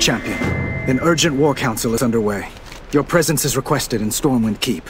Champion, an urgent war council is underway. Your presence is requested in Stormwind Keep.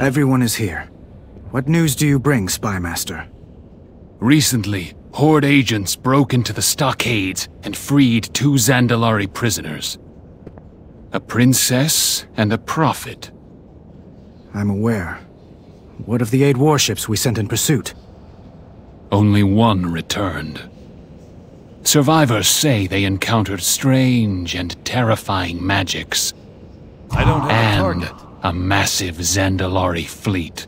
Everyone is here. What news do you bring, Spymaster? Recently, Horde agents broke into the stockades and freed 2 Zandalari prisoners. A princess and a prophet. I'm aware. What of the 8 warships we sent in pursuit? Only one returned. Survivors say they encountered strange and terrifying magics. I don't have a target. A massive Zandalari fleet.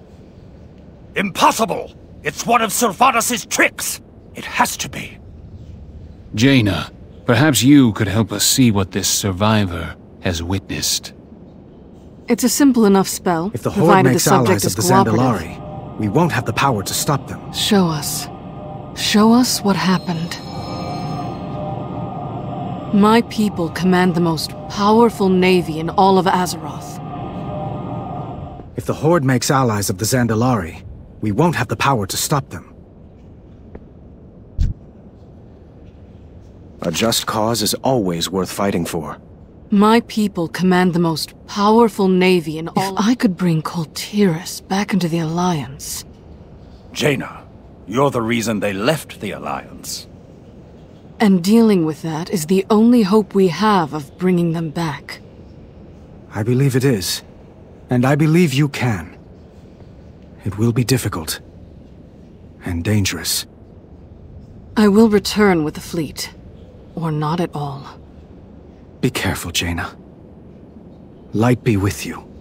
Impossible! It's one of Sylvanas' tricks! It has to be. Jaina, perhaps you could help us see what this survivor has witnessed. It's a simple enough spell, if the Horde makes allies of the Zandalari, we won't have the power to stop them. Show us. Show us what happened. My people command the most powerful navy in all of Azeroth. If the Horde makes allies of the Zandalari, we won't have the power to stop them. A just cause is always worth fighting for. My people command the most powerful navy in all... If I could bring Kul Tiras back into the Alliance... Jaina, you're the reason they left the Alliance. And dealing with that is the only hope we have of bringing them back. I believe it is. And I believe you can. It will be difficult. And dangerous. I will return with the fleet. Or not at all. Be careful, Jaina. Light be with you.